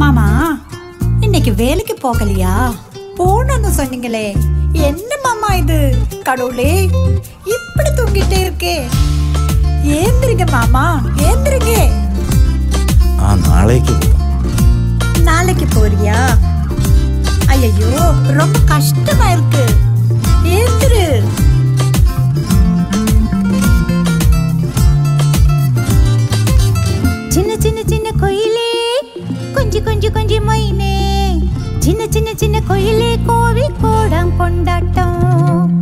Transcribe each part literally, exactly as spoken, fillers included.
Mama, இன்னைக்கு வேலைக்கு போகலையா? போணும்னு சொன்னீங்களே. என்ன மாமா இது? கடவுளே, இப்படி தூங்கிட்டே இருக்கே. ஏந்திரிங்க மாமா, ஏந்திரிங்க. ஆ நாளைக்கு. நாளைக்கு போறியா? ஐயோ, ரொம்ப கஷ்டமா இருக்கு. ஏந்திரு. சின்ன சின்ன சின்ன கோயிலே கொஞ்சி கொஞ்சி கொஞ்சி மொயினே சின்ன சின்ன சின்ன கோயிலே கோவி கோடம் கொண்டாட்டம்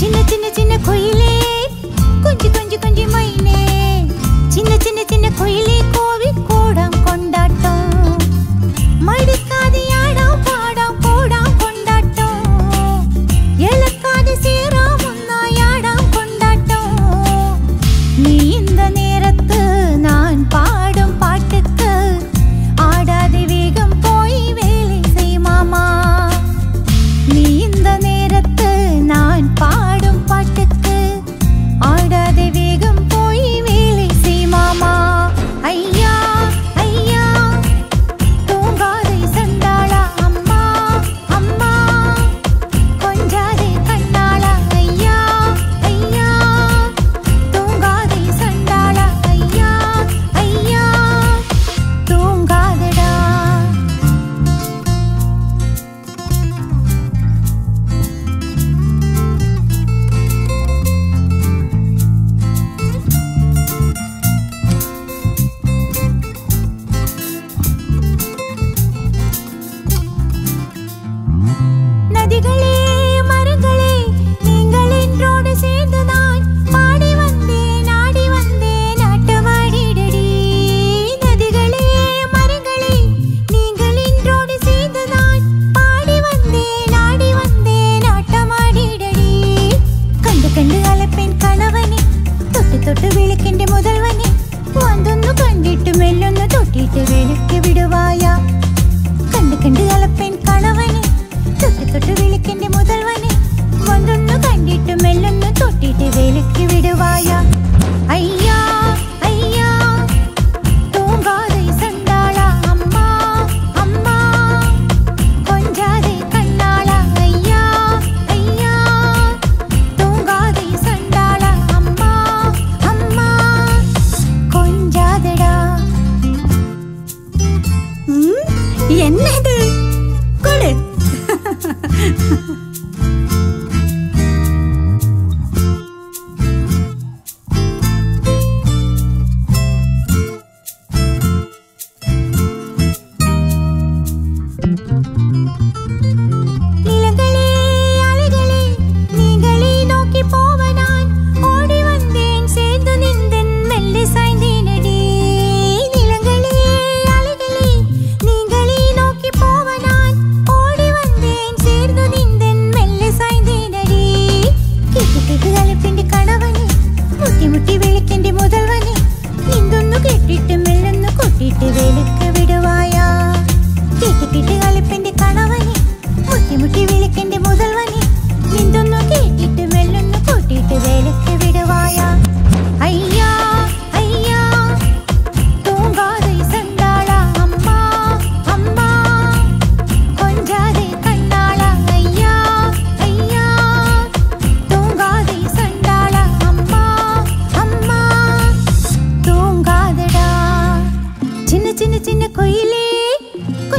சின்ன சின்ன சின்ன கோயிலே கொஞ்சி கொஞ்சி கொஞ்சி மொயினே சின்ன சின்ன சின்ன கோயிலே கோவி கோடம் கொண்டாட்டம் மடிக்காது ஆடாம் பாடாம் கோடாம் கொண்டாட்டம் எழுக்காது சேரா முன்னா ஆடாம் கொண்டாட்டம் நீ இந்த நேரத்து நான் பாடும் பாட்டுக்கு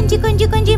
கொஞ்சி கொஞ்சி கொஞ்சி